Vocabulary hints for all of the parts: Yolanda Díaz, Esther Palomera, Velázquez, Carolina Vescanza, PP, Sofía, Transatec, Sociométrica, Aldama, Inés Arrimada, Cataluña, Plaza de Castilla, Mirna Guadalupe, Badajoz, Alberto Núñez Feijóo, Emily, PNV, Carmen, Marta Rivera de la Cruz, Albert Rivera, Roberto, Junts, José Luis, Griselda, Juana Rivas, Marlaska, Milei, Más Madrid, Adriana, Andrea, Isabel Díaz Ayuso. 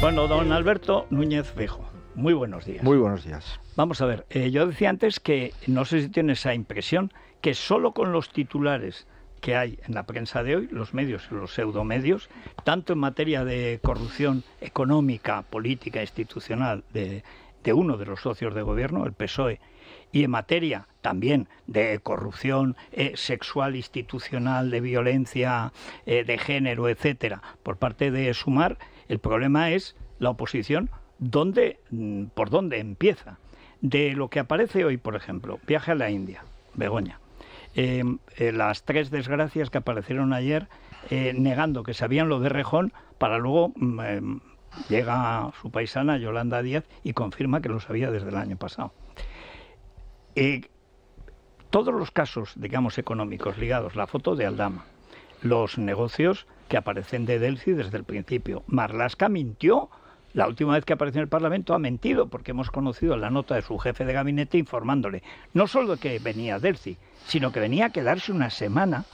Bueno, don Alberto Núñez Feijóo, muy buenos días. Muy buenos días. Vamos a ver, yo decía antes que no sé si tiene esa impresión que solo con los titulares que hay en la prensa de hoy, los medios y los pseudomedios, tanto en materia de corrupción económica, política, institucional, de uno de los socios de gobierno, el PSOE, y en materia también de corrupción sexual, institucional, de violencia de género, etcétera, por parte de SUMAR, el problema es la oposición, ¿por dónde empieza? De lo que aparece hoy, por ejemplo, viaje a la India, Begoña, las tres desgracias que aparecieron ayer negando que sabían lo de Rejón, para luego llega su paisana Yolanda Díaz y confirma que lo sabía desde el año pasado. Todos los casos, digamos, económicos ligados, la foto de Aldama, los negocios que aparecen de Delcy desde el principio. Marlaska mintió. La última vez que apareció en el Parlamento ha mentido, porque hemos conocido la nota de su jefe de gabinete informándole no solo que venía Delcy, sino que venía a quedarse una semana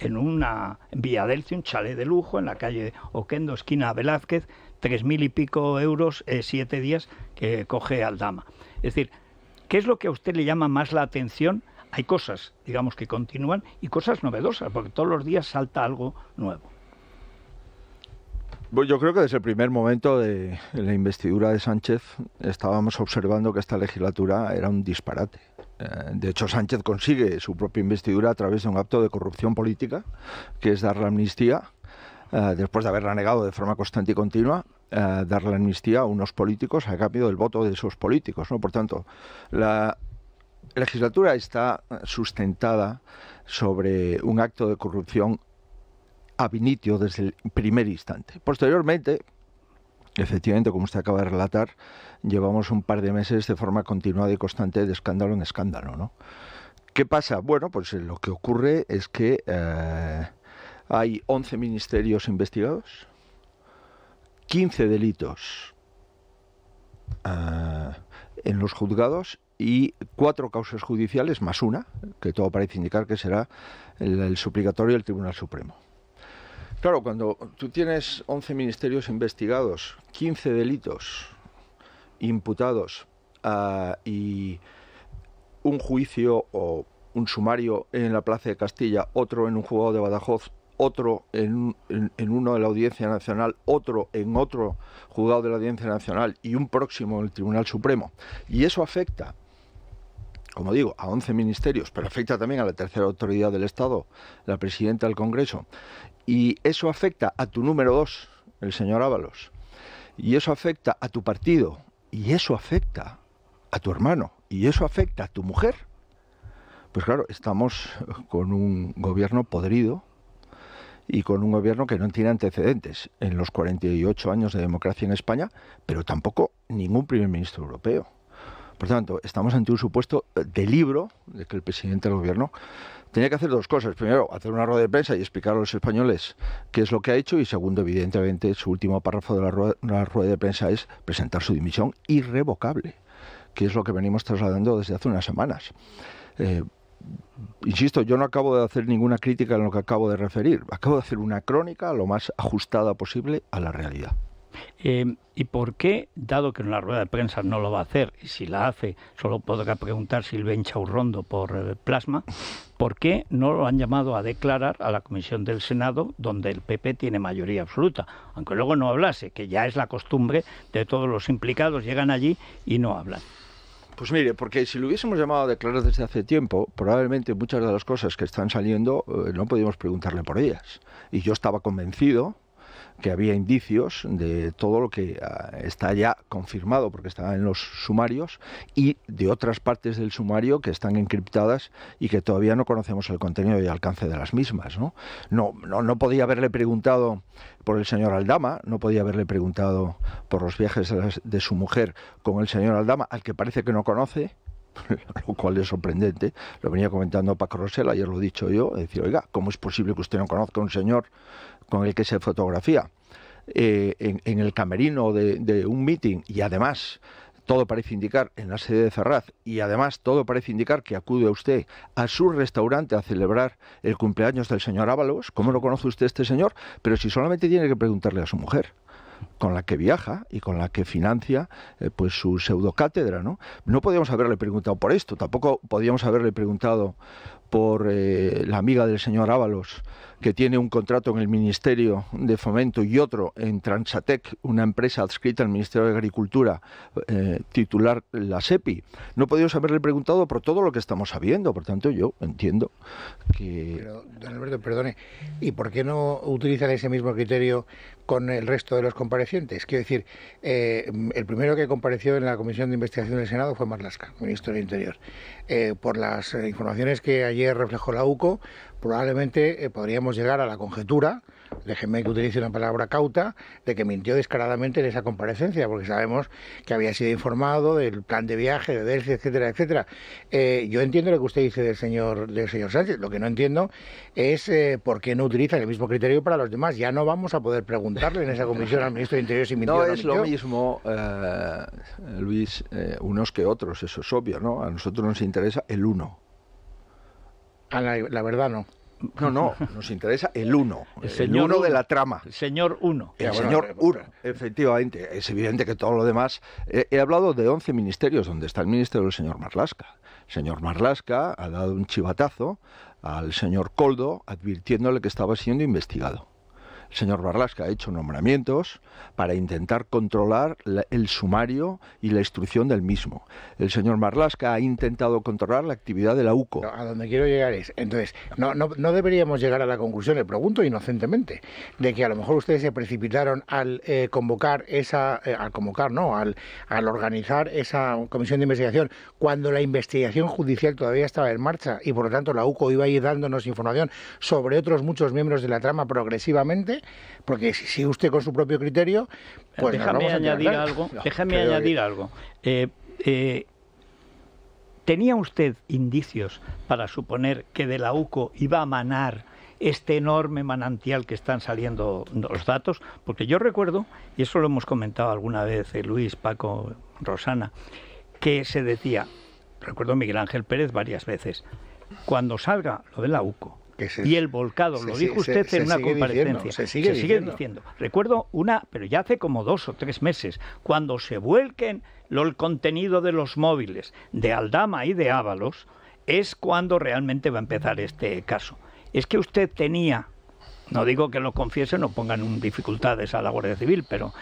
en una vía Delcy, un chalet de lujo en la calle Oquendo, esquina Velázquez, 3.000 y pico euros, 7 días que coge Aldama. Es decir, ¿qué es lo que a usted le llama más la atención? Hay cosas, digamos, que continúan y cosas novedosas, porque todos los días salta algo nuevo. Yo creo que desde el primer momento de la investidura de Sánchez estábamos observando que esta legislatura era un disparate. De hecho, Sánchez consigue su propia investidura a través de un acto de corrupción política, que es dar la amnistía, después de haberla negado de forma constante y continua, dar la amnistía a unos políticos a cambio del voto de esos políticos, ¿no? Por tanto, la legislatura está sustentada sobre un acto de corrupción ab initio, desde el primer instante. Posteriormente, efectivamente, como usted acaba de relatar, llevamos un par de meses de forma continuada y constante de escándalo en escándalo, ¿no? ¿Qué pasa? Bueno, pues lo que ocurre es que hay 11 ministerios investigados, 15 delitos en los juzgados y 4 causas judiciales, más una, que todo parece indicar que será el suplicatorio del Tribunal Supremo. Claro, cuando tú tienes 11 ministerios investigados, 15 delitos imputados y un juicio o un sumario en la Plaza de Castilla, otro en un juzgado de Badajoz, otro en uno de la Audiencia Nacional, otro en otro juzgado de la Audiencia Nacional y un próximo en el Tribunal Supremo. Y eso afecta, como digo, a 11 ministerios, pero afecta también a la tercera autoridad del Estado, la presidenta del Congreso. Y eso afecta a tu número 2, el señor Ábalos. Y eso afecta a tu partido. Y eso afecta a tu hermano. Y eso afecta a tu mujer. Pues claro, estamos con un gobierno podrido y con un gobierno que no tiene antecedentes en los 48 años de democracia en España, pero tampoco ningún primer ministro europeo. Por tanto, estamos ante un supuesto de libro de que el presidente del gobierno tenía que hacer dos cosas. Primero, hacer una rueda de prensa y explicar a los españoles qué es lo que ha hecho. Y segundo, evidentemente, su último párrafo de la rueda de prensa es presentar su dimisión irrevocable, que es lo que venimos trasladando desde hace unas semanas. Insisto, yo no acabo de hacer ninguna crítica en lo que acabo de referir. Acabo de hacer una crónica lo más ajustada posible a la realidad. ¿Y por qué, dado que en la rueda de prensa no lo va a hacer, y si la hace solo podrá preguntar Silven Chaurrondo por plasma, por qué no lo han llamado a declarar a la Comisión del Senado, donde el PP tiene mayoría absoluta? Aunque luego no hablase, que ya es la costumbre de todos los implicados, llegan allí y no hablan. Pues mire, porque si lo hubiésemos llamado a declarar desde hace tiempo, probablemente muchas de las cosas que están saliendo no podíamos preguntarle por ellas. Y yo estaba convencido que había indicios de todo lo que está ya confirmado, porque está en los sumarios, y de otras partes del sumario que están encriptadas y que todavía no conocemos el contenido y alcance de las mismas, ¿no? No podía haberle preguntado por el señor Aldama, no podía haberle preguntado por los viajes de su mujer con el señor Aldama, al que parece que no conoce, lo cual es sorprendente. Lo venía comentando Paco Rosel, ayer lo he dicho yo, decir, oiga, ¿cómo es posible que usted no conozca a un señor con el que se fotografía en el camerino de un meeting, y además todo parece indicar en la sede de Ferraz, y además todo parece indicar que acude usted a su restaurante a celebrar el cumpleaños del señor Ábalos? ¿Cómo no conoce usted a este señor? Pero si solamente tiene que preguntarle a su mujer. con la que viaja y con la que financia pues su pseudocátedra, ¿no? No podíamos haberle preguntado por esto, tampoco podíamos haberle preguntado por la amiga del señor Ábalos, que tiene un contrato en el Ministerio de Fomento y otro en Transatec, una empresa adscrita al Ministerio de Agricultura, titular la SEPI. No podíamos haberle preguntado por todo lo que estamos sabiendo, por tanto yo entiendo que... Pero, don Alberto, perdone, ¿y por qué no utilizan ese mismo criterio con el resto de los comparecientes? Quiero decir, el primero que compareció en la Comisión de Investigación del Senado fue Marlaska, ministro del Interior. Por las informaciones que ayer reflejó la UCO, probablemente podríamos llegar a la conjetura, déjenme que utilice una palabra cauta, de que mintió descaradamente en esa comparecencia, porque sabemos que había sido informado del plan de viaje de Delcy, etcétera, etcétera. Yo entiendo lo que usted dice del señor Sánchez, lo que no entiendo es por qué no utiliza el mismo criterio para los demás. Ya no vamos a poder preguntarle en esa comisión al ministro de Interior si mintió o no mintió. No es lo mismo, Luis, unos que otros, eso es obvio, ¿no? A nosotros nos interesa el uno. A la verdad no. No, nos interesa el uno, el uno de la trama. El señor uno. El señor uno, efectivamente. Es evidente que todo lo demás... He hablado de 11 ministerios donde está el ministerio del señor Marlaska. El señor Marlaska ha dado un chivatazo al señor Koldo advirtiéndole que estaba siendo investigado. El señor Marlaska ha hecho nombramientos para intentar controlar el sumario y la instrucción del mismo. El señor Marlaska ha intentado controlar la actividad de la UCO. No, a donde quiero llegar es, entonces, no deberíamos llegar a la conclusión, le pregunto inocentemente, de que a lo mejor ustedes se precipitaron al organizar esa comisión de investigación cuando la investigación judicial todavía estaba en marcha y por lo tanto la UCO iba a ir dándonos información sobre otros muchos miembros de la trama progresivamente. Porque si sigue usted con su propio criterio, pues déjame añadir algo. Déjame añadir algo. ¿Tenía usted indicios para suponer que de la UCO iba a manar este enorme manantial que están saliendo los datos? Porque yo recuerdo, y eso lo hemos comentado alguna vez Luis, Paco, Rosana, que se decía, recuerdo Miguel Ángel Pérez varias veces, cuando salga lo de la UCO, y el volcado, lo dijo usted en una comparecencia, se sigue diciendo. Recuerdo pero ya hace como 2 o 3 meses, cuando se vuelquen el contenido de los móviles de Aldama y de Ábalos, es cuando realmente va a empezar este caso. Es que usted tenía, no digo que lo confiesen o pongan dificultades a la Guardia Civil, pero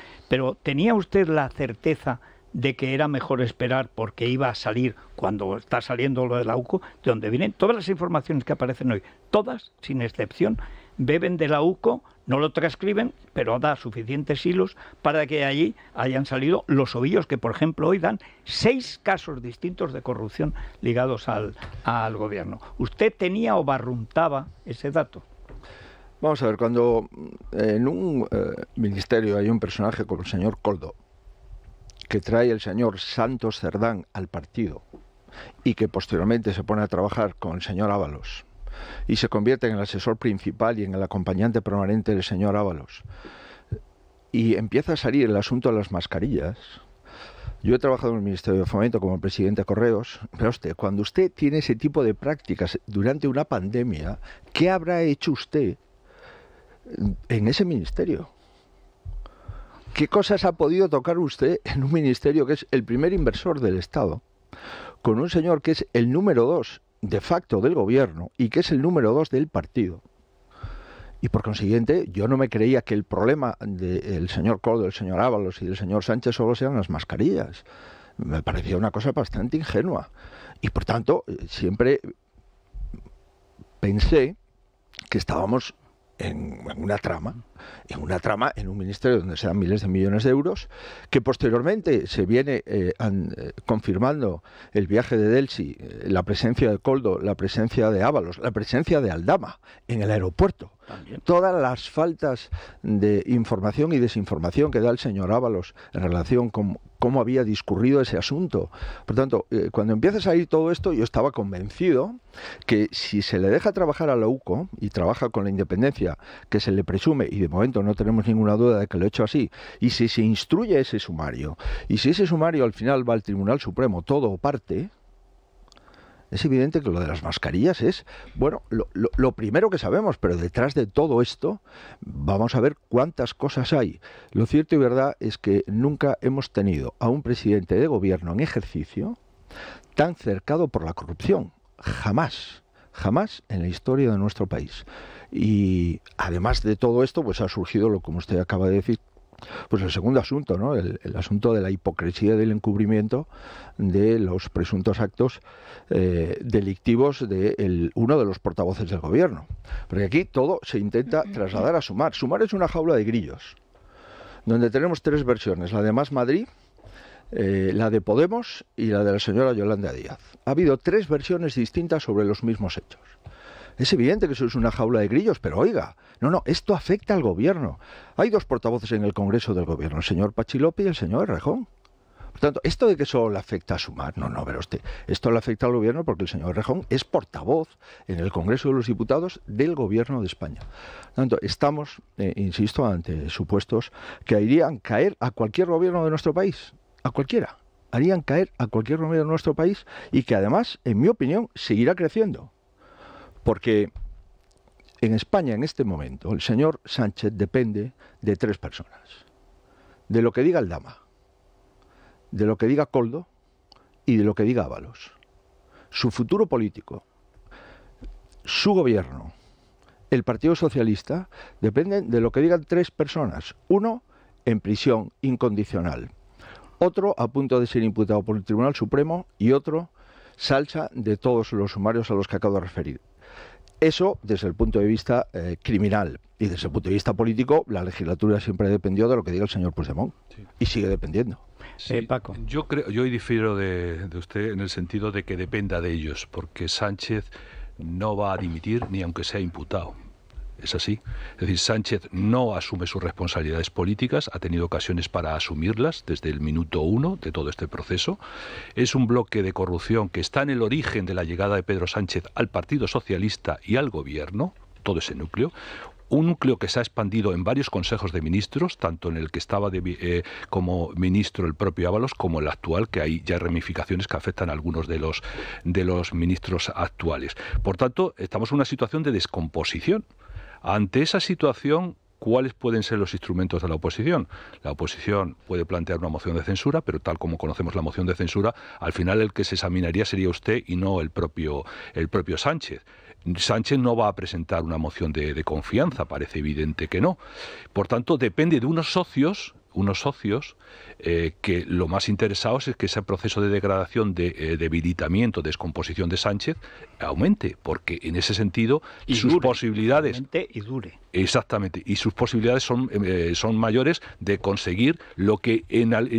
¿tenía usted la certeza de que era mejor esperar porque iba a salir, cuando está saliendo lo de la UCO, de donde vienen todas las informaciones que aparecen hoy? Todas, sin excepción, beben de la UCO, no lo transcriben, pero da suficientes hilos para que allí hayan salido los ovillos que, por ejemplo, hoy dan 6 casos distintos de corrupción ligados al gobierno. ¿Usted tenía o barruntaba ese dato? Vamos a ver, cuando en un ministerio hay un personaje como el señor Koldo, que trae el señor Santos Cerdán al partido y que posteriormente se pone a trabajar con el señor Ábalos y se convierte en el asesor principal y en el acompañante permanente del señor Ábalos y empieza a salir el asunto de las mascarillas. Yo he trabajado en el Ministerio de Fomento como presidente de Correos, pero usted, cuando usted tiene ese tipo de prácticas durante una pandemia, ¿qué habrá hecho usted en ese ministerio? ¿Qué cosas ha podido tocar usted en un ministerio que es el primer inversor del Estado, con un señor que es el número 2 de facto del gobierno y que es el número 2 del partido? Y por consiguiente, yo no me creía que el problema del señor Koldo, del señor Ábalos y del señor Sánchez solo sean las mascarillas. Me parecía una cosa bastante ingenua. Y por tanto, siempre pensé que estábamos en una trama, en un ministerio donde se dan miles de millones de euros, que posteriormente se viene confirmando el viaje de Delcy, la presencia de Koldo, la presencia de Ábalos, la presencia de Aldama en el aeropuerto. También. Todas las faltas de información y desinformación que da el señor Ábalos en relación con cómo había discurrido ese asunto. Por tanto, cuando empieza a salir todo esto, yo estaba convencido que si se le deja trabajar a la UCO y trabaja con la independencia que se le presume, y de momento no tenemos ninguna duda de que lo ha hecho así, y si se instruye ese sumario, y si ese sumario al final va al Tribunal Supremo, todo o parte, es evidente que lo de las mascarillas es, bueno, lo primero que sabemos, pero detrás de todo esto vamos a ver cuántas cosas hay. Lo cierto y verdad es que nunca hemos tenido a un presidente de gobierno en ejercicio tan cercado por la corrupción, jamás, jamás en la historia de nuestro país. Y además de todo esto, pues ha surgido, lo como usted acaba de decir, pues el segundo asunto, ¿no? El asunto de la hipocresía y del encubrimiento de los presuntos actos delictivos de uno de los portavoces del gobierno. Porque aquí todo se intenta trasladar a Sumar. Sumar es una jaula de grillos, donde tenemos tres versiones, la de Más Madrid, la de Podemos y la de la señora Yolanda Díaz. Ha habido tres versiones distintas sobre los mismos hechos. Es evidente que eso es una jaula de grillos, pero oiga, no, esto afecta al gobierno. Hay dos portavoces en el Congreso del gobierno, el señor Pachilope y el señor Errejón. Por tanto, esto de que solo le afecta a Sumar, no, pero usted, esto le afecta al gobierno porque el señor Errejón es portavoz en el Congreso de los Diputados del gobierno de España. Por tanto, estamos, insisto, ante supuestos que harían caer a cualquier gobierno de nuestro país, a cualquiera, harían caer a cualquier gobierno de nuestro país y que además, en mi opinión, seguirá creciendo. Porque en España, en este momento, el señor Sánchez depende de tres personas. De lo que diga Aldama, de lo que diga Koldo y de lo que diga Ábalos. Su futuro político, su gobierno, el Partido Socialista, dependen de lo que digan tres personas. Uno, en prisión incondicional. Otro, a punto de ser imputado por el Tribunal Supremo. Y otro, salsa de todos los sumarios a los que acabo de referir. Eso desde el punto de vista criminal, y desde el punto de vista político la legislatura siempre dependió de lo que diga el señor Puigdemont, sí, y sigue dependiendo. Sí, Paco. Yo difiero de usted en el sentido de que dependa de ellos, porque Sánchez no va a dimitir ni aunque sea imputado. Es así. Es decir, Sánchez no asume sus responsabilidades políticas, ha tenido ocasiones para asumirlas desde el minuto uno de todo este proceso. Es un bloque de corrupción que está en el origen de la llegada de Pedro Sánchez al Partido Socialista y al gobierno, todo ese núcleo. Un núcleo que se ha expandido en varios consejos de ministros, tanto en el que estaba como ministro el propio Ábalos como el actual, que hay ya ramificaciones que afectan a algunos de los ministros actuales. Por tanto, estamos en una situación de descomposición. Ante esa situación, ¿cuáles pueden ser los instrumentos de la oposición? La oposición puede plantear una moción de censura, pero tal como conocemos la moción de censura, al final el que se examinaría sería usted y no el propio Sánchez. Sánchez no va a presentar una moción de confianza, parece evidente que no. Por tanto, depende de unos socios que lo más interesados es que ese proceso de degradación, de debilitamiento, descomposición de Sánchez aumente, porque en ese sentido y sus posibilidades y dure. Exactamente, y sus posibilidades son mayores de conseguir lo que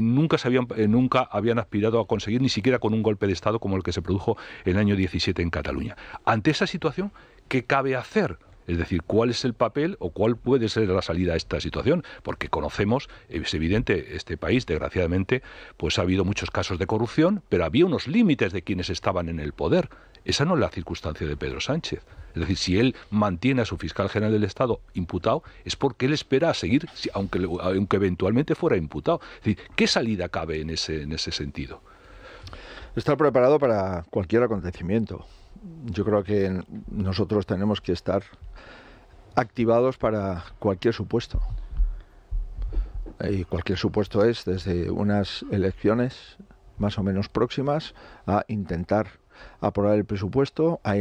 nunca habían aspirado a conseguir, ni siquiera con un golpe de Estado como el que se produjo en el año 17 en Cataluña. Ante esa situación, ¿qué cabe hacer? Es decir, ¿cuál es el papel o cuál puede ser la salida a esta situación? Porque conocemos, es evidente, este país, desgraciadamente, pues ha habido muchos casos de corrupción, pero había unos límites de quienes estaban en el poder. Esa no es la circunstancia de Pedro Sánchez. Es decir, si él mantiene a su fiscal general del Estado imputado, es porque él espera a seguir, aunque eventualmente fuera imputado. Es decir, ¿qué salida cabe en ese sentido? Estar preparado para cualquier acontecimiento. Yo creo que nosotros tenemos que estar activados para cualquier supuesto. Y cualquier supuesto es desde unas elecciones más o menos próximas a intentar aprobar el presupuesto, a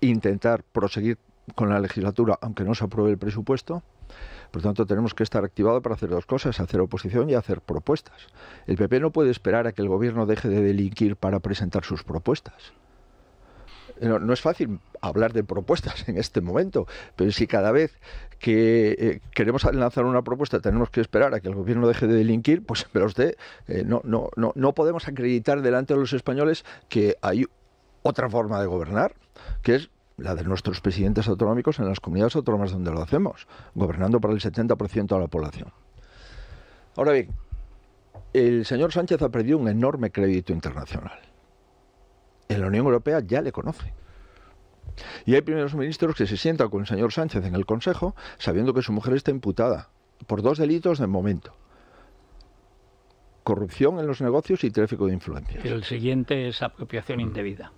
intentar proseguir con la legislatura aunque no se apruebe el presupuesto. Por tanto, tenemos que estar activados para hacer dos cosas, hacer oposición y hacer propuestas. El PP no puede esperar a que el gobierno deje de delinquir para presentar sus propuestas. No es fácil hablar de propuestas en este momento, pero si cada vez que queremos lanzar una propuesta tenemos que esperar a que el gobierno deje de delinquir, pues pero usted, no podemos acreditar delante de los españoles que hay otra forma de gobernar, que es la de nuestros presidentes autonómicos en las comunidades autónomas donde lo hacemos, gobernando para el 70% de la población. Ahora bien, el señor Sánchez ha perdido un enorme crédito internacional. En la Unión Europea ya le conoce. Y hay primeros ministros que se sientan con el señor Sánchez en el Consejo sabiendo que su mujer está imputada por dos delitos de momento. Corrupción en los negocios y tráfico de influencias. Pero el siguiente es apropiación indebida.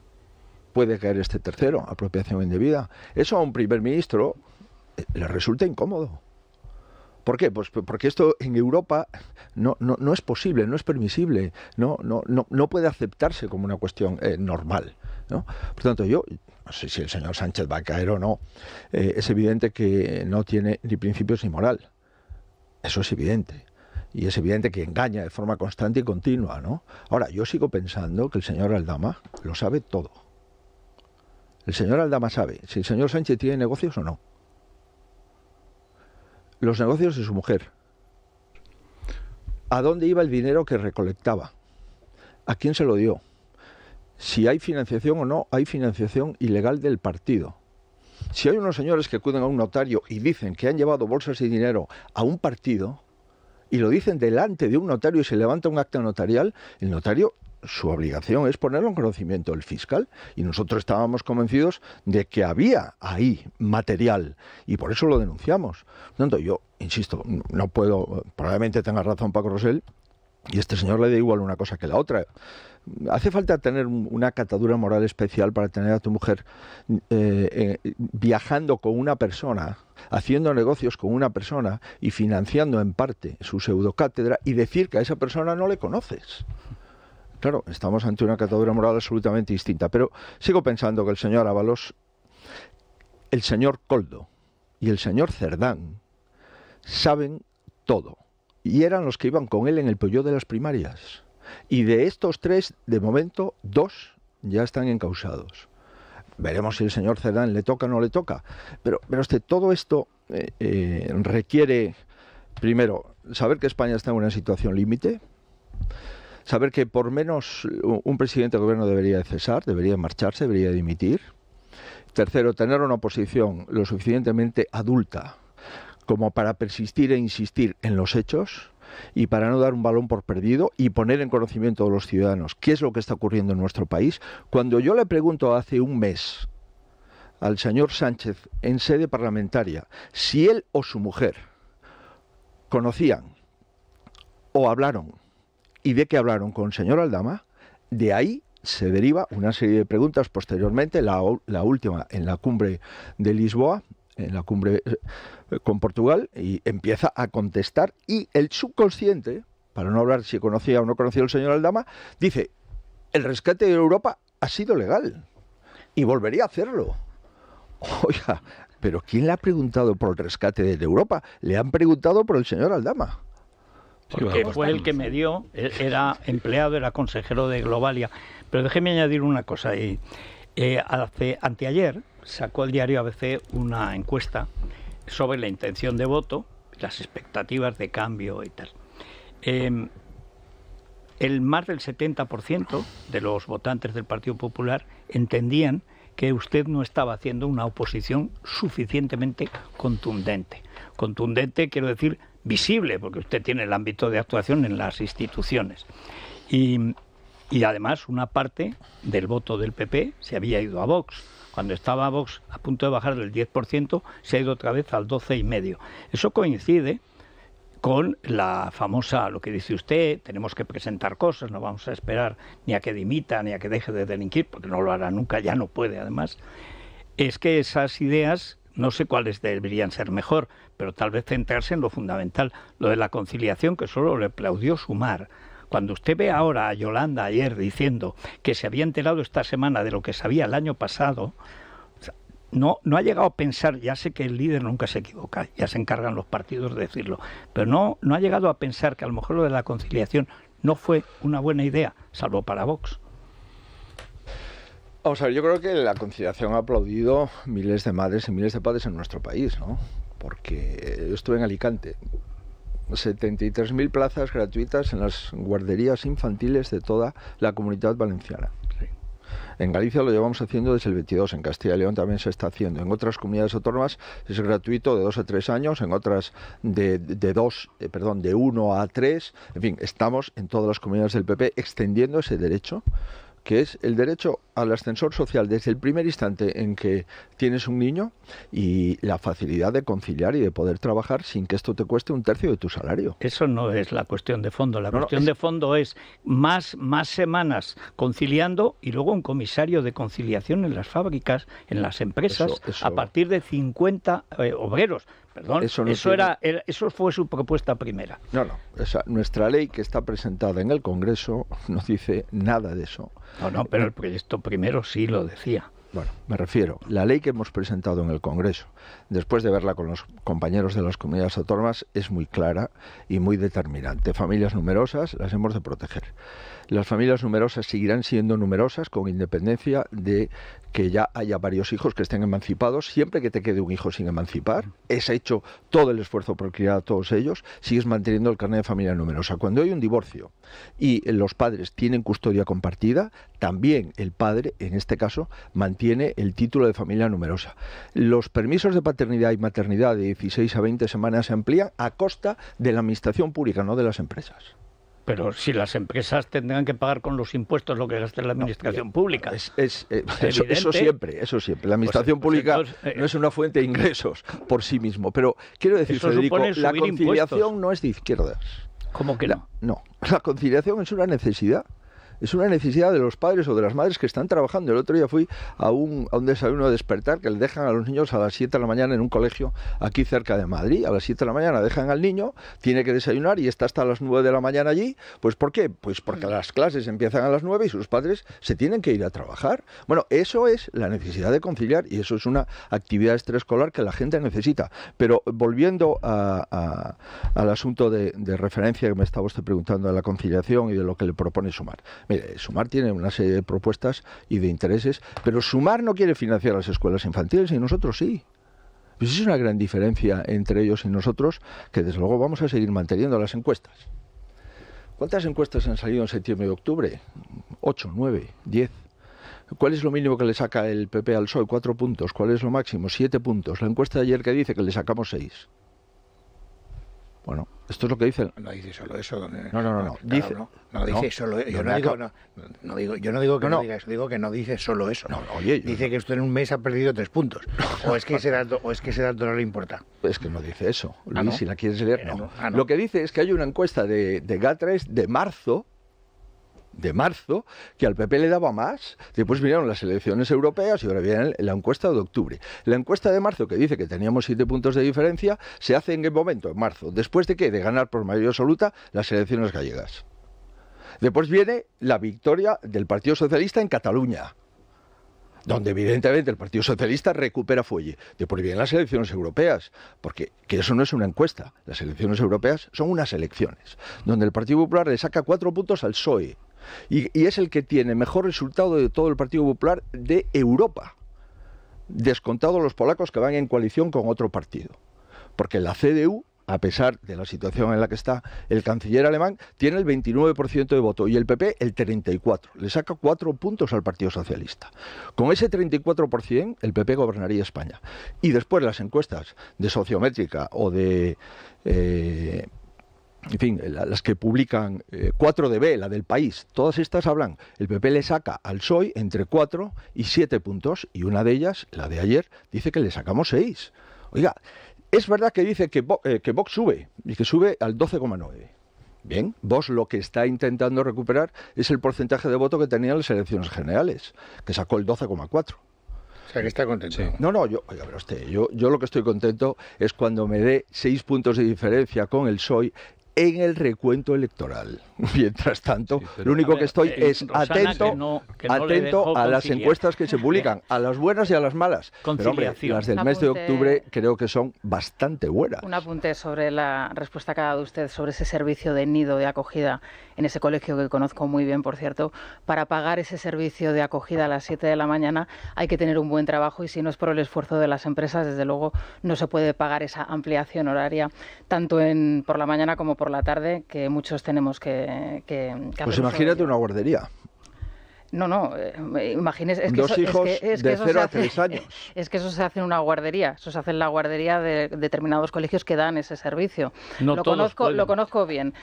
puede caer este tercero, apropiación indebida. Eso a un primer ministro le resulta incómodo. ¿Por qué? Pues porque esto en Europa no es posible, no es permisible, no puede aceptarse como una cuestión normal, ¿no? Por tanto, yo no sé si el señor Sánchez va a caer o no. Es evidente que no tiene ni principios ni moral. Eso es evidente. Y es evidente que engaña de forma constante y continua, ¿no? Ahora, yo sigo pensando que el señor Aldama lo sabe todo. El señor Aldama sabe si el señor Sánchez tiene negocios o no. Los negocios de su mujer, a dónde iba el dinero que recolectaba, a quién se lo dio, si hay financiación o no hay financiación ilegal del partido. Si hay unos señores que acuden a un notario y dicen que han llevado bolsas de dinero a un partido y lo dicen delante de un notario y se levanta un acta notarial, el notario, su obligación es ponerlo en conocimiento del fiscal, y nosotros estábamos convencidos de que había ahí material y por eso lo denunciamos. Por tanto, yo insisto, no puedo, probablemente tenga razón Paco Rosel y este señor le da igual una cosa que la otra. Hace falta tener una catadura moral especial para tener a tu mujer viajando con una persona, haciendo negocios con una persona y financiando en parte su pseudocátedra y decir que a esa persona no le conoces. Claro, estamos ante una catadura moral absolutamente distinta, pero sigo pensando que el señor Ábalos, el señor Koldo y el señor Cerdán saben todo y eran los que iban con él en el pollo de las primarias. Y de estos tres, de momento, dos ya están encausados. Veremos si el señor Cerdán le toca o no le toca, pero todo esto requiere, primero, saber que España está en una situación límite, saber que por menos un presidente de gobierno debería cesar, debería marcharse, debería dimitir. Tercero, tener una oposición lo suficientemente adulta como para persistir e insistir en los hechos y para no dar un balón por perdido y poner en conocimiento de los ciudadanos qué es lo que está ocurriendo en nuestro país. Cuando yo le pregunto hace un mes al señor Sánchez en sede parlamentaria si él o su mujer conocían o hablaron y de que hablaron con el señor Aldama, de ahí se deriva una serie de preguntas posteriormente, la última en la cumbre de Lisboa, en la cumbre con Portugal, y empieza a contestar, y el subconsciente, para no hablar si conocía o no conocía el señor Aldama, dice, el rescate de Europa ha sido legal, y volvería a hacerlo. Oiga, pero ¿quién le ha preguntado por el rescate de Europa? Le han preguntado por el señor Aldama. Porque fue el que me dio, era empleado, era consejero de Globalia. Pero déjeme añadir una cosa. Anteayer sacó el diario ABC una encuesta sobre la intención de voto, las expectativas de cambio y tal. El más del 70% de los votantes del Partido Popular entendían que usted no estaba haciendo una oposición suficientemente contundente. Contundente, quiero decir, visible, porque usted tiene el ámbito de actuación en las instituciones. Y además una parte del voto del PP se había ido a Vox. Cuando estaba Vox a punto de bajar del 10%, se ha ido otra vez al 12,5%. Eso coincide con la famosa, lo que dice usted, tenemos que presentar cosas, no vamos a esperar ni a que dimita, ni a que deje de delinquir, porque no lo hará nunca, ya no puede además. Es que esas ideas, no sé cuáles deberían ser mejor, pero tal vez centrarse en lo fundamental, lo de la conciliación, que solo le aplaudió Sumar. Cuando usted ve ahora a Yolanda ayer diciendo que se había enterado esta semana de lo que sabía el año pasado, no ha llegado a pensar, ya sé que el líder nunca se equivoca, ya se encargan los partidos de decirlo, pero no ha llegado a pensar que a lo mejor lo de la conciliación no fue una buena idea, salvo para Vox. Vamos a ver, yo creo que la conciliación ha aplaudido miles de madres y miles de padres en nuestro país, ¿no? Porque yo estuve en Alicante, 73.000 plazas gratuitas en las guarderías infantiles de toda la comunidad valenciana. Sí. En Galicia lo llevamos haciendo desde el 22, en Castilla y León también se está haciendo. En otras comunidades autónomas es gratuito de 2 a 3 años, en otras de 1 a 3, en fin, estamos en todas las comunidades del PP extendiendo ese derecho que es el derecho al ascensor social desde el primer instante en que tienes un niño y la facilidad de conciliar y de poder trabajar sin que esto te cueste un tercio de tu salario. Eso no es la cuestión de fondo. La cuestión de fondo es más semanas conciliando y luego un comisario de conciliación en las fábricas, en las empresas, a partir de 50 obreros. Perdón, eso fue su propuesta primera. Nuestra ley que está presentada en el Congreso no dice nada de eso. No, pero el proyecto primero sí lo decía. Bueno, me refiero, la ley que hemos presentado en el Congreso, después de verla con los compañeros de las comunidades autónomas, es muy clara y muy determinante. Familias numerosas las hemos de proteger. Las familias numerosas seguirán siendo numerosas con independencia de que ya haya varios hijos que estén emancipados. Siempre que te quede un hijo sin emancipar, es hecho todo el esfuerzo por criar a todos ellos, sigues manteniendo el carnet de familia numerosa. Cuando hay un divorcio y los padres tienen custodia compartida, también el padre, en este caso, mantiene el título de familia numerosa. Los permisos de paternidad y maternidad de 16 a 20 semanas se amplían a costa de la administración pública, no de las empresas. Pero si las empresas tendrán que pagar con los impuestos lo que gaste la administración pública. Eso siempre. La administración pública no es una fuente de ingresos por sí mismo. Pero quiero decir, Federico, la conciliación no es de izquierdas. ¿Cómo que no? No, la conciliación es una necesidad. Es una necesidad de los padres o de las madres que están trabajando. El otro día fui a un desayuno a Despertar, que le dejan a los niños a las 7 de la mañana en un colegio aquí cerca de Madrid. A las 7 de la mañana dejan al niño, tiene que desayunar y está hasta las 9 de la mañana allí. Pues ¿por qué? Pues porque las clases empiezan a las 9 y sus padres se tienen que ir a trabajar. Bueno, eso es la necesidad de conciliar y eso es una actividad extraescolar que la gente necesita. Pero volviendo al asunto de referencia que me estaba usted preguntando de la conciliación y de lo que le propone Sumar. Sumar tiene una serie de propuestas y de intereses, pero Sumar no quiere financiar las escuelas infantiles y nosotros sí. Pues es una gran diferencia entre ellos y nosotros, que desde luego vamos a seguir manteniendo las encuestas. ¿Cuántas encuestas han salido en septiembre y octubre? 8, 9, 10. ¿Cuál es lo mínimo que le saca el PP al PSOE? 4 puntos. ¿Cuál es lo máximo? 7 puntos. La encuesta de ayer que dice que le sacamos 6. Bueno, esto es lo que dicen. No dice solo eso. No. Yo no digo que no dice solo eso. Dice que usted en un mes ha perdido 3 puntos. O es que ese dato no le importa. Es que no dice eso, Luis, si la quieres leer, no. Lo que dice es que hay una encuesta de Gatres de marzo, que al PP le daba más. Después vinieron las elecciones europeas y ahora viene la encuesta de octubre. La encuesta de marzo, que dice que teníamos 7 puntos de diferencia, se hace en qué momento, en marzo, después de que de ganar por mayoría absoluta las elecciones gallegas. Después viene la victoria del Partido Socialista en Cataluña, donde evidentemente el Partido Socialista recupera fuelle. Después vienen las elecciones europeas, porque que eso no es una encuesta. Las elecciones europeas son unas elecciones, donde el Partido Popular le saca 4 puntos al PSOE. Y es el que tiene mejor resultado de todo el Partido Popular de Europa, descontados los polacos que van en coalición con otro partido. Porque la CDU, a pesar de la situación en la que está el canciller alemán, tiene el 29% de voto y el PP el 34%. Le saca 4 puntos al Partido Socialista. Con ese 34% el PP gobernaría España. Y después las encuestas de Sociométrica o de... en fin, las que publican 4DB, la del País, todas estas hablan. El PP le saca al PSOE entre 4 y 7 puntos y una de ellas, la de ayer, dice que le sacamos 6. Oiga, es verdad que dice que Vox sube y que sube al 12,9. Bien, Vox lo que está intentando recuperar es el porcentaje de voto que tenía en las elecciones generales, que sacó el 12,4. O sea, que está contento. Sí. Yo lo que estoy contento es cuando me dé 6 puntos de diferencia con el PSOE en el recuento electoral. Mientras tanto, lo único que estoy es atento a las encuestas que se publican, a las buenas y a las malas. Pero, hombre, las del mes de octubre creo que son bastante buenas. Un apunte sobre la respuesta que ha dado usted sobre ese servicio de nido de acogida en ese colegio que conozco muy bien, por cierto. Para pagar ese servicio de acogida a las 7 de la mañana hay que tener un buen trabajo y si no es por el esfuerzo de las empresas, desde luego no se puede pagar esa ampliación horaria, tanto por la mañana como por la tarde, que muchos tenemos que hacer. Pues imagínate una guardería. No, no, imagínese... Dos hijos de 0 a 3 años. Es que eso se hace en una guardería, eso se hace en la guardería de determinados colegios que dan ese servicio. No lo conozco, lo conozco bien.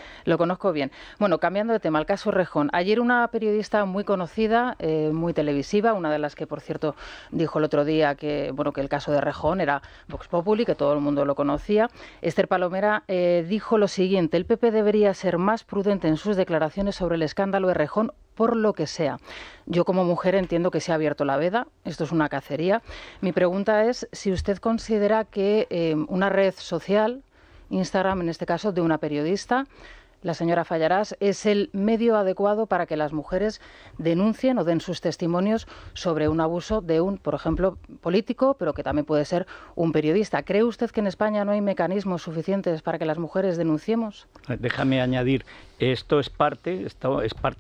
Bueno, cambiando de tema, el caso Rejón. Ayer una periodista muy conocida, muy televisiva, una de las que, por cierto, dijo el otro día que, bueno, que el caso de Rejón era Vox Populi, que todo el mundo lo conocía. Esther Palomera dijo lo siguiente: el PP debería ser más prudente en sus declaraciones sobre el escándalo de Rejón, por lo que sea. Yo como mujer entiendo que se ha abierto la veda, esto es una cacería. Mi pregunta es si usted considera que una red social, Instagram en este caso, de una periodista, la señora Fallarás, es el medio adecuado para que las mujeres denuncien o den sus testimonios sobre un abuso de un, por ejemplo, político, pero que también puede ser un periodista. ¿Cree usted que en España no hay mecanismos suficientes para que las mujeres denunciemos? Déjame añadir, esto es parte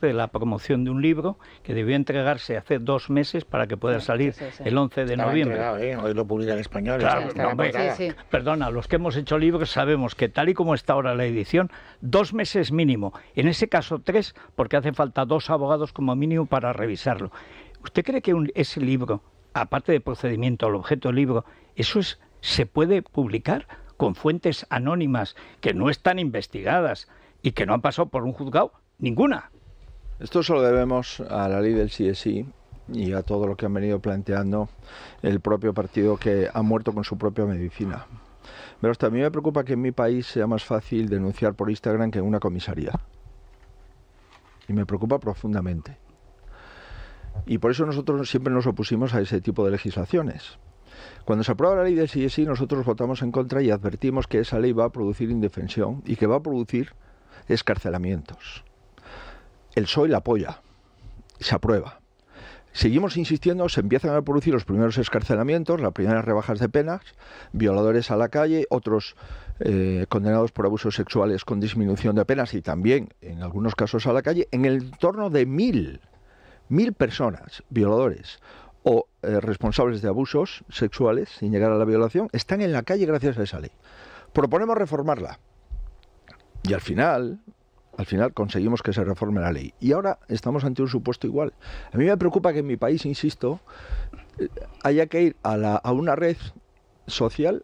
de la promoción de un libro que debió entregarse hace 2 meses para que pueda salir el 11 de noviembre. Hoy lo publica en español. Claro, Perdona, los que hemos hecho libros sabemos que tal y como está ahora la edición, 2 meses es mínimo, en ese caso 3, porque hace falta 2 abogados como mínimo para revisarlo. ¿Usted cree que ese libro, aparte de procedimiento, el objeto del libro, se puede publicar con fuentes anónimas que no están investigadas y que no han pasado por un juzgado? Ninguna. Esto se lo debemos a la ley del sí es sí y a todo lo que han venido planteando el propio partido, que ha muerto con su propia medicina. Pero hasta a mí me preocupa que en mi país sea más fácil denunciar por Instagram que en una comisaría. Y me preocupa profundamente. Y por eso nosotros siempre nos opusimos a ese tipo de legislaciones. Cuando se aprueba la ley del sí es sí, nosotros votamos en contra y advertimos que esa ley va a producir indefensión y que va a producir escarcelamientos. El PSOE la apoya. Se aprueba. Seguimos insistiendo, se empiezan a producir los primeros escarcelamientos, las primeras rebajas de penas, violadores a la calle, otros condenados por abusos sexuales con disminución de penas y también, en algunos casos, a la calle, en el entorno de 1.000 personas, violadores o responsables de abusos sexuales, sin llegar a la violación, están en la calle gracias a esa ley. Proponemos reformarla y al final conseguimos que se reforme la ley. Y ahora estamos ante un supuesto igual. A mí me preocupa que en mi país, insisto, haya que ir a una red social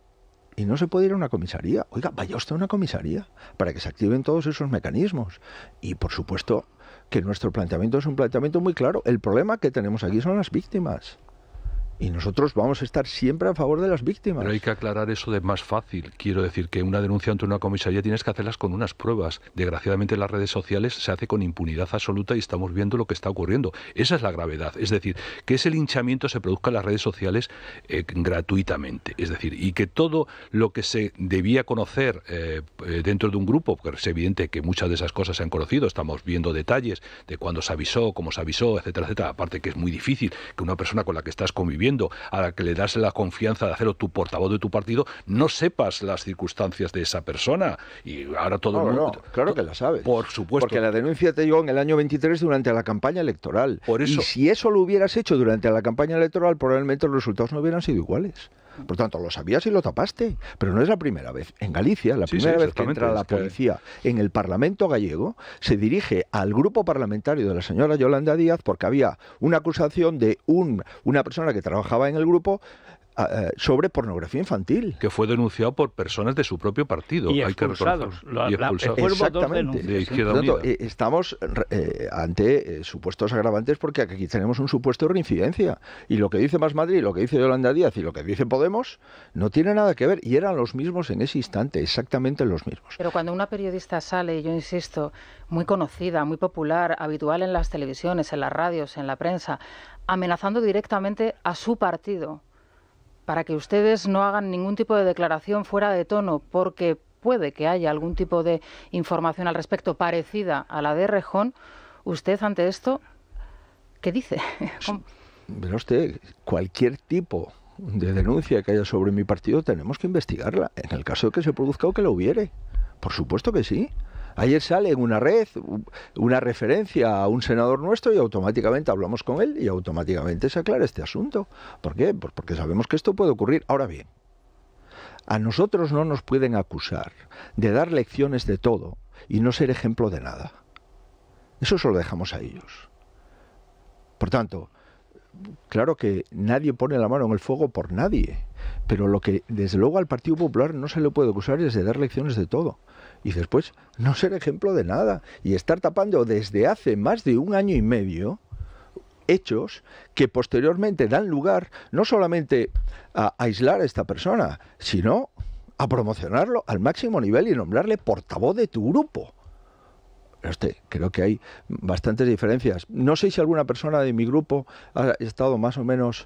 y no se puede ir a una comisaría. Oiga, vaya usted a una comisaría para que se activen todos esos mecanismos. Y, por supuesto, que nuestro planteamiento es un planteamiento muy claro. El problema que tenemos aquí son las víctimas. Y nosotros vamos a estar siempre a favor de las víctimas. Pero hay que aclarar eso de más fácil. Quiero decir que una denuncia ante una comisaría tienes que hacerlas con unas pruebas. Desgraciadamente en las redes sociales se hace con impunidad absoluta y estamos viendo lo que está ocurriendo. Esa es la gravedad. Es decir, que ese linchamiento se produzca en las redes sociales gratuitamente. Es decir, y que todo lo que se debía conocer dentro de un grupo, porque es evidente que muchas de esas cosas se han conocido, estamos viendo detalles de cuándo se avisó, cómo se avisó, etcétera, etcétera. Aparte que es muy difícil que una persona con la que estás conviviendo, a la que le das la confianza de hacerlo tu portavoz de tu partido, no sepas las circunstancias de esa persona. Y ahora todo el mundo... No, claro que la sabes. Por supuesto. Porque la denuncia te llegó en el año 23 durante la campaña electoral. Por eso... Y si eso lo hubieras hecho durante la campaña electoral, probablemente los resultados no hubieran sido iguales. Por tanto, lo sabías y lo tapaste. Pero no es la primera vez. En Galicia, la primera vez que entra la policía en el Parlamento gallego, se dirige al grupo parlamentario de la señora Yolanda Díaz porque había una acusación de una persona que trabajaba en el grupo sobre pornografía infantil. Que fue denunciado por personas de su propio partido. Y expulsados. Hay que expulsados. Exactamente. De Izquierda Unida. Por tanto, estamos ante supuestos agravantes porque aquí tenemos un supuesto de reincidencia. Y lo que dice Más Madrid, lo que dice Yolanda Díaz y lo que dice Podemos no tiene nada que ver. Y eran los mismos en ese instante, exactamente los mismos. Pero cuando una periodista sale, yo insisto, muy conocida, muy popular, habitual en las televisiones, en las radios, en la prensa, amenazando directamente a su partido... para que ustedes no hagan ningún tipo de declaración fuera de tono, porque puede que haya algún tipo de información al respecto parecida a la de Rejón, usted ante esto, ¿qué dice? Verá usted, cualquier tipo de denuncia que haya sobre mi partido tenemos que investigarla, en el caso de que se produzca o que lo hubiere, por supuesto que sí. Ayer sale en una red una referencia a un senador nuestro y automáticamente hablamos con él y automáticamente se aclara este asunto. ¿Por qué? Pues porque sabemos que esto puede ocurrir. Ahora bien, a nosotros no nos pueden acusar de dar lecciones de todo y no ser ejemplo de nada. Eso se lo dejamos a ellos. Por tanto, claro que nadie pone la mano en el fuego por nadie, pero lo que desde luego al Partido Popular no se le puede acusar es de dar lecciones de todo y después no ser ejemplo de nada y estar tapando desde hace más de un año y medio hechos que posteriormente dan lugar no solamente a aislar a esta persona, sino a promocionarlo al máximo nivel y nombrarle portavoz de tu grupo. Creo que hay bastantes diferencias. No sé si alguna persona de mi grupo ha estado más o menos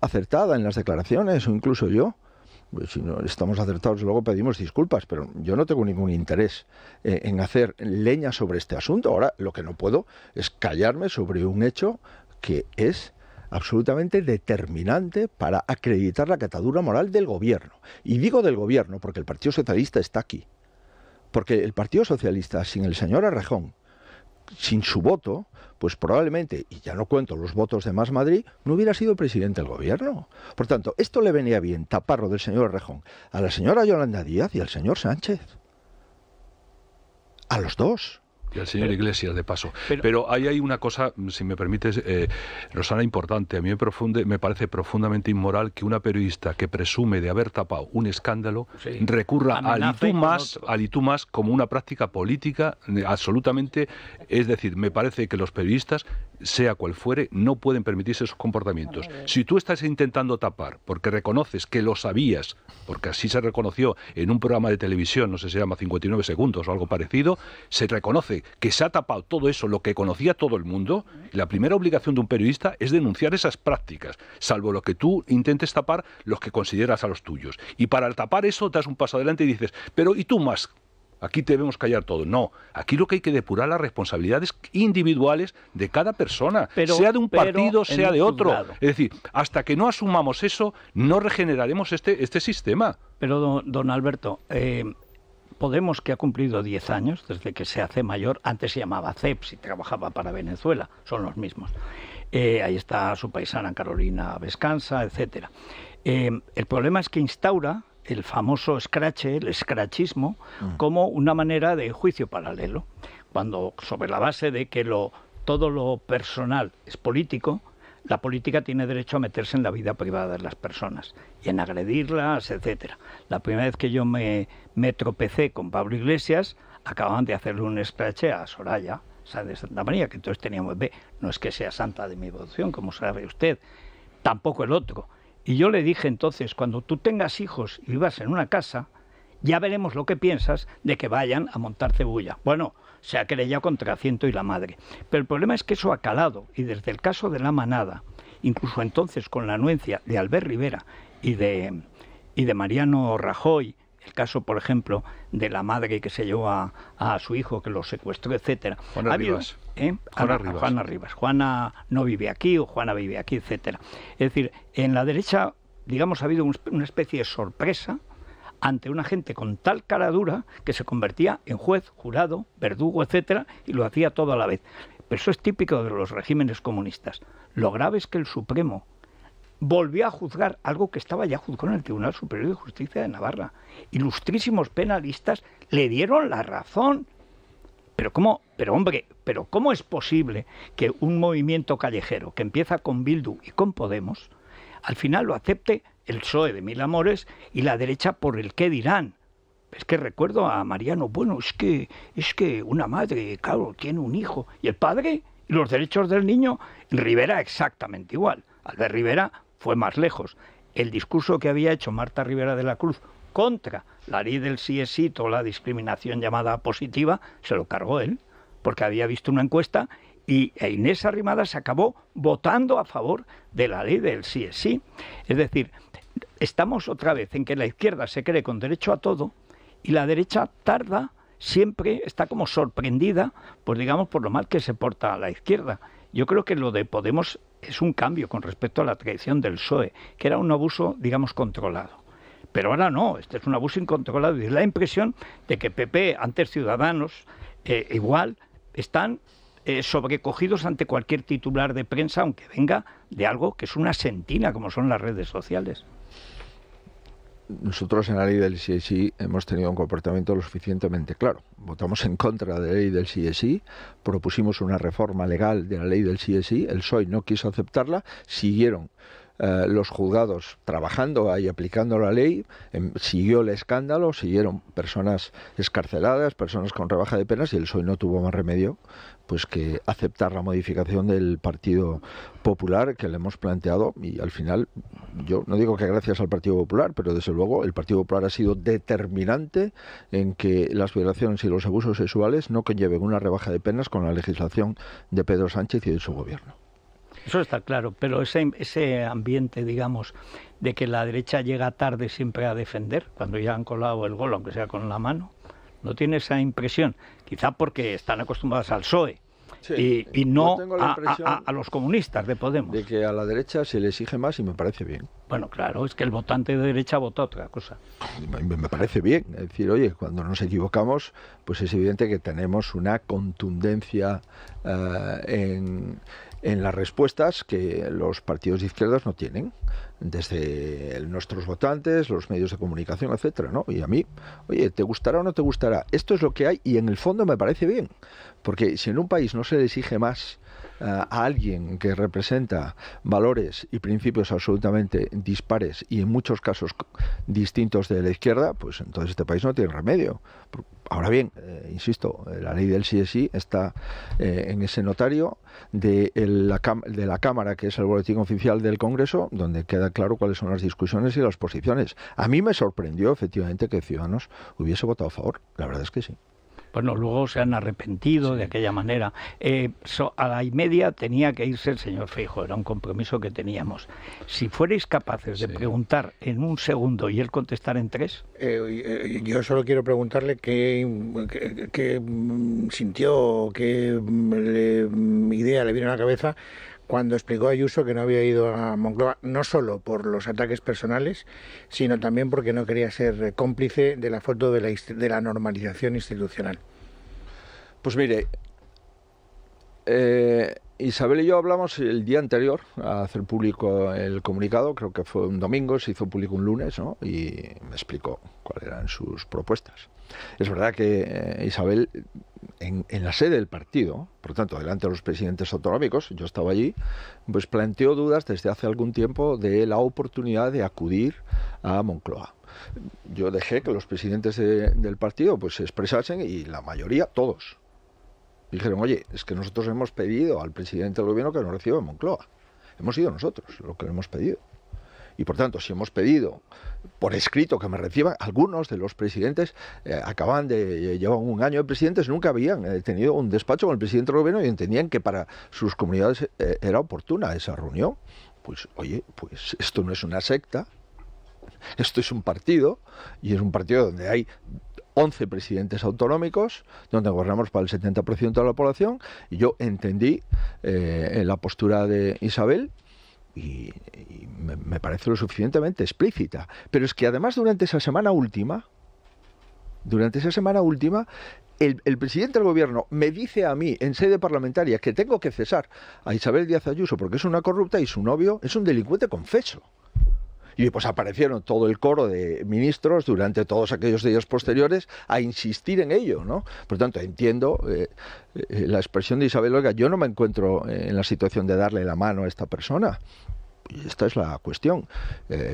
acertada en las declaraciones o incluso yo. Si no estamos acertados, luego pedimos disculpas, pero yo no tengo ningún interés en hacer leña sobre este asunto. Ahora, lo que no puedo es callarme sobre un hecho que es absolutamente determinante para acreditar la catadura moral del gobierno. Y digo del gobierno porque el Partido Socialista está aquí. Porque el Partido Socialista, sin el señor Errejón, sin su voto, pues probablemente, y ya no cuento los votos de Más Madrid, no hubiera sido presidente del gobierno. Por tanto, esto le venía bien, taparlo del señor Errejón, a la señora Yolanda Díaz y al señor Sánchez. A los dos. Y al señor Iglesias, de paso. Pero ahí hay una cosa, si me permites, Rosana, importante. A mí me parece profundamente inmoral que una periodista que presume de haber tapado un escándalo recurra al y tú más como una práctica política absolutamente. Es decir, me parece que los periodistas, sea cual fuere, no pueden permitirse esos comportamientos. Si tú estás intentando tapar porque reconoces que lo sabías, porque así se reconoció en un programa de televisión, no sé si se llama 59 segundos o algo parecido, se reconoce que se ha tapado todo eso, lo que conocía todo el mundo, la primera obligación de un periodista es denunciar esas prácticas, salvo lo que tú intentes tapar, los que consideras a los tuyos. Y para tapar eso das un paso adelante y dices, pero ¿y tú más? Aquí debemos callar todo. No, aquí lo que hay que depurar las responsabilidades individuales de cada persona, sea de un partido, sea de otro. Es decir, hasta que no asumamos eso, no regeneraremos este sistema. Pero, don Alberto, Podemos, que ha cumplido 10 años, desde que se hace mayor, antes se llamaba CEPS y trabajaba para Venezuela, son los mismos. Ahí está su paisana Carolina Vescanza, etc. El problema es que instaura el famoso escrache, el escrachismo, como una manera de juicio paralelo, cuando sobre la base de que todo lo personal es político, la política tiene derecho a meterse en la vida privada de las personas y en agredirlas, etcétera. La primera vez que yo me tropecé con Pablo Iglesias, acababan de hacerle un escrache a Soraya, o sea, de Santa María, que entonces teníamos B. No es que sea santa de mi devoción, como sabe usted, tampoco el otro. Y yo le dije entonces, cuando tú tengas hijos y vivas en una casa, ya veremos lo que piensas de que vayan a montar cebulla. Bueno, se ha querellado contra Ciento y la madre. Pero el problema es que eso ha calado, y desde el caso de La Manada, incluso entonces con la anuencia de Albert Rivera y de Mariano Rajoy, el caso, por ejemplo, de la madre que se llevó a su hijo, que lo secuestró, etcétera. Juana Rivas. Juana Rivas. Juana no vive aquí o Juana vive aquí, etcétera. Es decir, en la derecha, digamos, ha habido una especie de sorpresa ante una gente con tal cara dura que se convertía en juez, jurado, verdugo, etcétera, y lo hacía todo a la vez. Pero eso es típico de los regímenes comunistas. Lo grave es que el Supremo volvió a juzgar algo que estaba ya juzgado en el Tribunal Superior de Justicia de Navarra. Ilustrísimos penalistas le dieron la razón. Pero, hombre, ¿cómo es posible que un movimiento callejero que empieza con Bildu y con Podemos, al final lo acepte el PSOE de mil amores y la derecha por el qué dirán? Es que recuerdo a Mariano, bueno, es que una madre, claro, tiene un hijo, y el padre, y los derechos del niño. Rivera exactamente igual. Albert Rivera fue más lejos. El discurso que había hecho Marta Rivera de la Cruz contra la ley del sí es sí, toda la discriminación llamada positiva, se lo cargó él, porque había visto una encuesta y Inés Arrimada se acabó votando a favor de la ley del sí es sí. Es decir, estamos otra vez en que la izquierda se cree con derecho a todo y la derecha tarda, siempre está como sorprendida, pues digamos, por lo mal que se porta a la izquierda. Yo creo que lo de Podemos es un cambio con respecto a la traición del PSOE, que era un abuso, digamos, controlado. Pero ahora no, este es un abuso incontrolado. Y la impresión de que PP, antes Ciudadanos, igual, están sobrecogidos ante cualquier titular de prensa, aunque venga de algo que es una sentina, como son las redes sociales. Nosotros en la ley del sí es sí hemos tenido un comportamiento lo suficientemente claro. Votamos en contra de la ley del sí es sí, propusimos una reforma legal de la ley del sí es sí, el PSOE no quiso aceptarla, siguieron los juzgados trabajando ahí, aplicando la ley, siguió el escándalo, siguieron personas escarceladas, personas con rebaja de penas, y el PSOE no tuvo más remedio pues que aceptar la modificación del Partido Popular que le hemos planteado. Y al final, yo no digo que gracias al Partido Popular, pero desde luego el Partido Popular ha sido determinante en que las violaciones y los abusos sexuales no conlleven una rebaja de penas con la legislación de Pedro Sánchez y de su gobierno. Eso está claro, pero ese ambiente, digamos, de que la derecha llega tarde siempre a defender, cuando ya han colado el gol, aunque sea con la mano, no tiene esa impresión, quizá porque están acostumbradas al PSOE. Sí, y no a los comunistas de Podemos. De que a la derecha se le exige más y me parece bien. Bueno, claro, es que el votante de derecha vota otra cosa. Me parece bien. Es decir, oye, cuando nos equivocamos, pues es evidente que tenemos una contundencia en las respuestas que los partidos de izquierdas no tienen. Desde nuestros votantes, los medios de comunicación, etcétera, ¿no? Y a mí, oye, ¿te gustará o no te gustará? Esto es lo que hay y en el fondo me parece bien. Porque si en un país no se le exige más a alguien que representa valores y principios absolutamente dispares y en muchos casos distintos de la izquierda, pues entonces este país no tiene remedio. Ahora bien, insisto, la ley del sí es sí está en ese notario de la Cámara, que es el boletín oficial del Congreso, donde queda claro cuáles son las discusiones y las posiciones. A mí me sorprendió efectivamente que Ciudadanos hubiese votado a favor, la verdad es que sí. Bueno, luego se han arrepentido de aquella manera. A la y media tenía que irse el señor Feijóo, era un compromiso que teníamos. Si fuerais capaces de preguntar en un segundo y él contestar en tres... yo solo quiero preguntarle qué sintió, qué idea le vino a la cabeza cuando explicó a Ayuso que no había ido a Moncloa, no solo por los ataques personales, sino también porque no quería ser cómplice de la foto de la normalización institucional. Pues mire, Isabel y yo hablamos el día anterior a hacer público el comunicado, creo que fue un domingo, se hizo público un lunes, ¿no? Y me explicó cuáles eran sus propuestas. Es verdad que Isabel, en la sede del partido, por tanto, delante de los presidentes autonómicos, yo estaba allí, pues planteó dudas desde hace algún tiempo de la oportunidad de acudir a Moncloa. Yo dejé que los presidentes del partido pues se expresasen y la mayoría, todos, dijeron, oye, es que nosotros hemos pedido al presidente del gobierno que nos reciba en Moncloa. Hemos sido nosotros lo que hemos pedido. Y por tanto, si hemos pedido por escrito que me reciban, algunos de los presidentes acaban de llevar un año de presidentes, nunca habían tenido un despacho con el presidente del gobierno y entendían que para sus comunidades era oportuna esa reunión. Pues oye, pues esto no es una secta, esto es un partido, y es un partido donde hay 11 presidentes autonómicos, donde gobernamos para el 70% de la población, y yo entendí la postura de Isabel y me parece lo suficientemente explícita. Pero es que además durante esa semana última, el presidente del gobierno me dice a mí en sede parlamentaria que tengo que cesar a Isabel Díaz Ayuso porque es una corrupta y su novio es un delincuente confeso. Y pues aparecieron todo el coro de ministros durante todos aquellos días posteriores a insistir en ello, ¿no? Por tanto, entiendo la expresión de Isabel, oiga, yo no me encuentro en la situación de darle la mano a esta persona. Esta es la cuestión.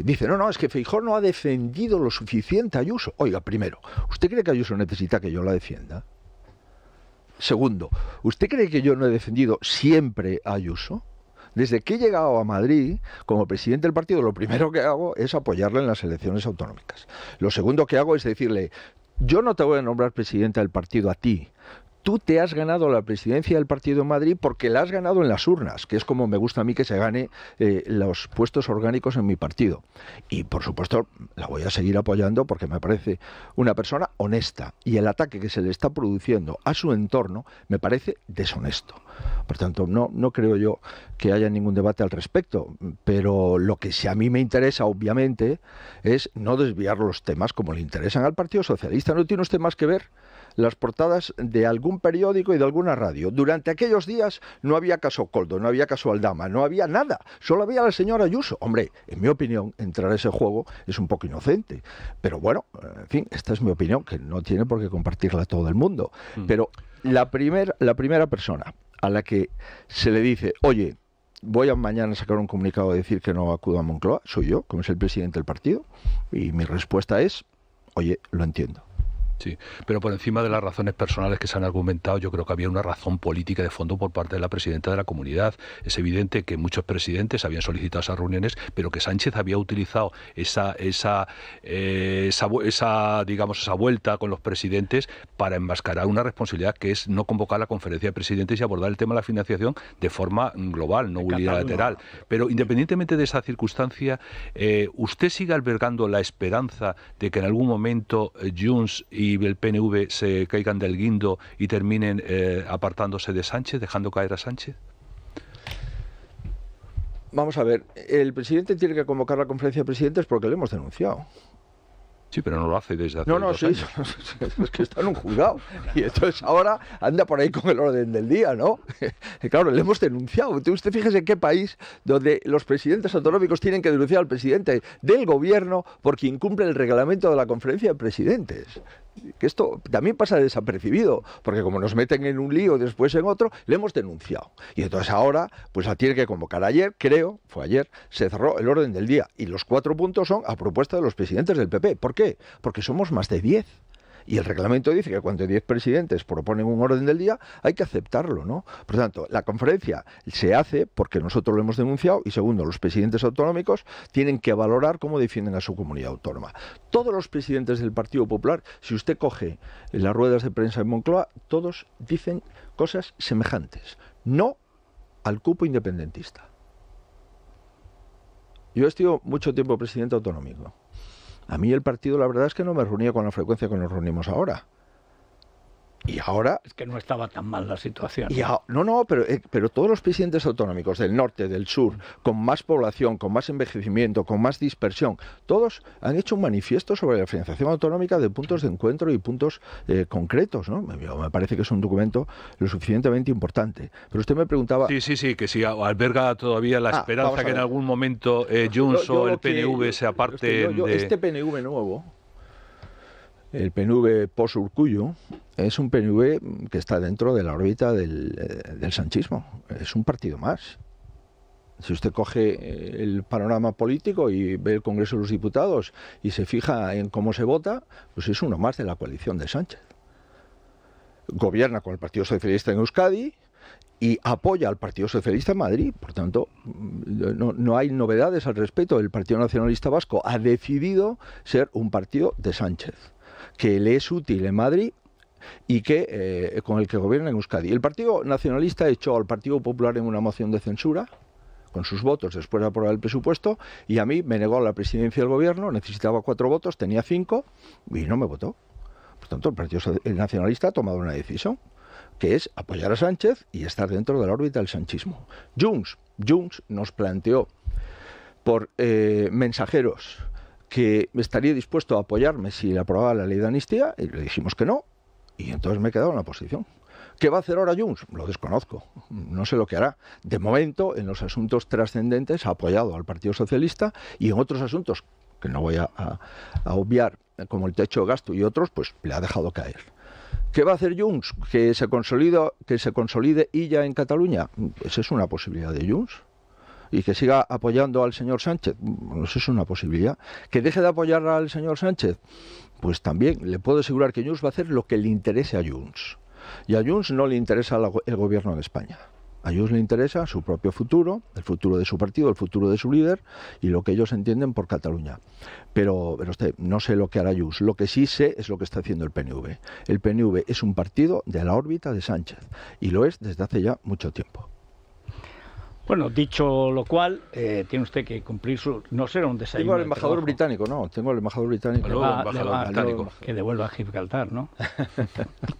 Dice, no, es que Feijóo no ha defendido lo suficiente a Ayuso. Oiga, primero, ¿usted cree que Ayuso necesita que yo la defienda? Segundo, ¿usted cree que yo no he defendido siempre a Ayuso? Desde que he llegado a Madrid, como presidente del partido, lo primero que hago es apoyarle en las elecciones autonómicas. Lo segundo que hago es decirle, yo no te voy a nombrar presidenta del partido a ti. Tú te has ganado la presidencia del partido en Madrid porque la has ganado en las urnas, que es como me gusta a mí que se gane los puestos orgánicos en mi partido. Y, por supuesto, la voy a seguir apoyando porque me parece una persona honesta. Y el ataque que se le está produciendo a su entorno me parece deshonesto. Por tanto, no creo yo que haya ningún debate al respecto. Pero lo que sí a mí me interesa, obviamente, es no desviar los temas como le interesan al Partido Socialista. No tiene usted más que ver las portadas de algún periódico y de alguna radio. Durante aquellos días no había caso Koldo, no había caso Aldama, no había nada. Solo había la señora Ayuso. Hombre, en mi opinión, entrar a ese juego es un poco inocente. Pero bueno, en fin, esta es mi opinión, que no tiene por qué compartirla todo el mundo. Pero la primera persona a la que se le dice, oye, voy a mañana sacar un comunicado de decir que no acudo a Moncloa, soy yo, como es el presidente del partido, y mi respuesta es, oye, lo entiendo. Sí, pero por encima de las razones personales que se han argumentado, yo creo que había una razón política de fondo por parte de la presidenta de la comunidad. Es evidente que muchos presidentes habían solicitado esas reuniones, pero que Sánchez había utilizado esa vuelta con los presidentes para enmascarar una responsabilidad que es no convocar la conferencia de presidentes y abordar el tema de la financiación de forma global, no unilateral. Pero independientemente de esa circunstancia, ¿usted sigue albergando la esperanza de que en algún momento Junts y el PNV se caigan del guindo y terminen apartándose de Sánchez, dejando caer a Sánchez? Vamos a ver, el presidente tiene que convocar la conferencia de presidentes porque lo hemos denunciado. Sí, pero no lo hace desde hace dos años. Es que está en un juzgado. Y entonces ahora anda por ahí con el orden del día, ¿no? Y claro, le hemos denunciado. Usted fíjese en qué país donde los presidentes autonómicos tienen que denunciar al presidente del gobierno porque incumple el reglamento de la conferencia de presidentes. Que esto también pasa desapercibido, porque como nos meten en un lío y después en otro, le hemos denunciado. Y entonces ahora, pues la tiene que convocar. Ayer, creo, fue ayer, se cerró el orden del día. Y los 4 puntos son a propuesta de los presidentes del PP. ¿Por qué? Porque somos más de 10. Y el reglamento dice que cuando 10 presidentes proponen un orden del día, hay que aceptarlo, ¿no? Por tanto, la conferencia se hace porque nosotros lo hemos denunciado y, segundo, los presidentes autonómicos tienen que valorar cómo defienden a su comunidad autónoma. Todos los presidentes del Partido Popular, si usted coge las ruedas de prensa en Moncloa, todos dicen cosas semejantes. No al cupo independentista. Yo he estado mucho tiempo presidente autonómico. A mí el partido, la verdad es que no me reunía con la frecuencia que nos reunimos ahora. Y ahora... Es que no estaba tan mal la situación. Y a, pero todos los presidentes autonómicos del norte, del sur, con más población, con más envejecimiento, con más dispersión, todos han hecho un manifiesto sobre la financiación autonómica de puntos de encuentro y puntos concretos, ¿no? Me parece que es un documento lo suficientemente importante. Pero usted me preguntaba... Sí, que si alberga todavía la esperanza que en algún momento Junts o el PNV se aparte de... Este PNV nuevo... El PNV post-Urcullo es un PNV que está dentro de la órbita del sanchismo. Es un partido más. Si usted coge el panorama político y ve el Congreso de los Diputados y se fija en cómo se vota, pues es uno más de la coalición de Sánchez. Gobierna con el Partido Socialista en Euskadi y apoya al Partido Socialista en Madrid. Por tanto, no hay novedades al respecto. El Partido Nacionalista Vasco ha decidido ser un partido de Sánchez, que le es útil en Madrid y que con el que gobierna en Euskadi. El Partido Nacionalista echó al Partido Popular en una moción de censura, con sus votos después de aprobar el presupuesto, y a mí me negó la presidencia del gobierno, necesitaba 4 votos, tenía 5, y no me votó. Por tanto, el Partido Nacionalista ha tomado una decisión, que es apoyar a Sánchez y estar dentro de la órbita del sanchismo. Junts nos planteó por mensajeros que estaría dispuesto a apoyarme si le aprobaba la ley de amnistía, y le dijimos que no, y entonces me he quedado en la posición. ¿Qué va a hacer ahora Junts? Lo desconozco, no sé lo que hará. De momento, en los asuntos trascendentes, ha apoyado al Partido Socialista, y en otros asuntos, que no voy a obviar, como el techo de gasto y otros, pues le ha dejado caer. ¿Qué va a hacer Junts? ¿Que se consolide ella en Cataluña? Esa es una posibilidad de Junts. Y que siga apoyando al señor Sánchez, pues es una posibilidad. Que deje de apoyar al señor Sánchez, pues también le puedo asegurar que Junts va a hacer lo que le interese a Junts. Y a Junts no le interesa el gobierno de España. A Junts le interesa su propio futuro, el futuro de su partido, el futuro de su líder y lo que ellos entienden por Cataluña. Pero usted, no sé lo que hará Junts. Lo que sí sé es lo que está haciendo el PNV. El PNV es un partido de la órbita de Sánchez y lo es desde hace ya mucho tiempo. Bueno, dicho lo cual, tiene usted que cumplir su... No será un desayuno. Tengo al embajador británico, no. Tengo al embajador británico. Que devuelva a Gibraltar, ¿no?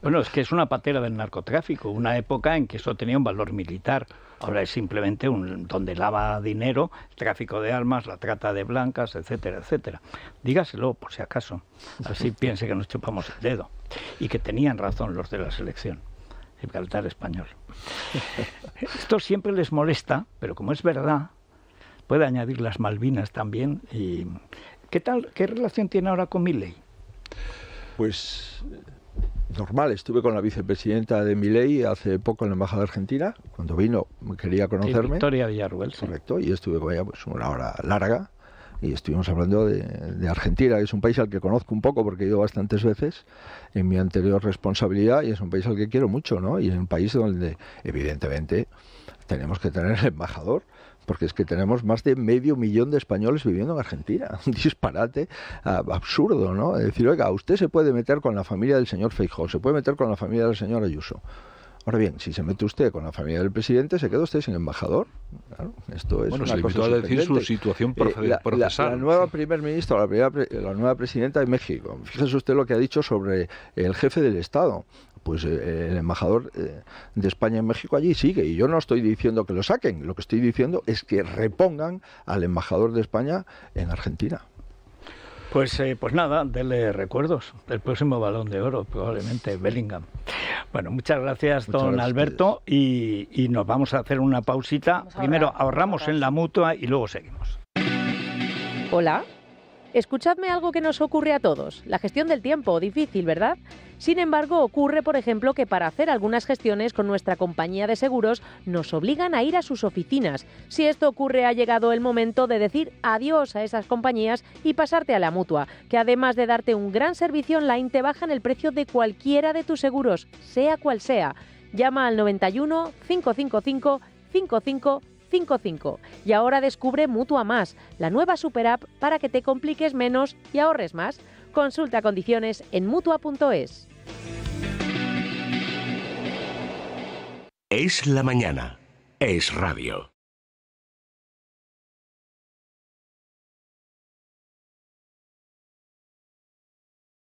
Bueno, es que es una patera del narcotráfico, una época en que eso tenía un valor militar. Ahora es simplemente un donde lava dinero, tráfico de armas, la trata de blancas, etcétera, etcétera. Dígaselo, por si acaso. Así piense que nos chupamos el dedo. Y que tenían razón los de la selección. El altar español. Esto siempre les molesta, pero como es verdad, puede añadir las Malvinas también. Y ¿qué tal? ¿Qué relación tiene ahora con Milei? Pues normal, estuve con la vicepresidenta de Milei hace poco en la Embajada Argentina. Cuando vino quería conocerme. Sí, Victoria Villarruel. Correcto, y estuve con ella pues, una hora larga. Y estuvimos hablando de Argentina, que es un país al que conozco un poco porque he ido bastantes veces en mi anterior responsabilidad y es un país al que quiero mucho, ¿no? Y es un país donde, evidentemente, tenemos que tener el embajador, porque es que tenemos más de 500.000 de españoles viviendo en Argentina. Un disparate absurdo, ¿no? Es decir, oiga, usted se puede meter con la familia del señor Feijóo, se puede meter con la familia del señor Ayuso. Ahora bien, si se mete usted con la familia del presidente, ¿se queda usted sin embajador? Claro, esto es bueno, una cosa a decir su situación procesal. La nueva primer ministra, la nueva presidenta de México. Fíjese usted lo que ha dicho sobre el jefe del Estado. Pues el embajador de España en México allí sigue. Y yo no estoy diciendo que lo saquen. Lo que estoy diciendo es que repongan al embajador de España en Argentina. Pues nada, denle recuerdos. El próximo Balón de Oro, probablemente Bellingham. Bueno, muchas gracias, don Alberto. Y nos vamos a hacer una pausita. Primero ahorramos en la mutua y luego seguimos. Hola. Escuchadme algo que nos ocurre a todos. La gestión del tiempo, difícil, ¿verdad? Sin embargo, ocurre, por ejemplo, que para hacer algunas gestiones con nuestra compañía de seguros nos obligan a ir a sus oficinas. Si esto ocurre, ha llegado el momento de decir adiós a esas compañías y pasarte a la Mutua, que además de darte un gran servicio online, te bajan el precio de cualquiera de tus seguros, sea cual sea. Llama al 91 555 5555. Y ahora descubre Mutua Más, la nueva super app para que te compliques menos y ahorres más. Consulta condiciones en mutua.es. Es la mañana, es radio.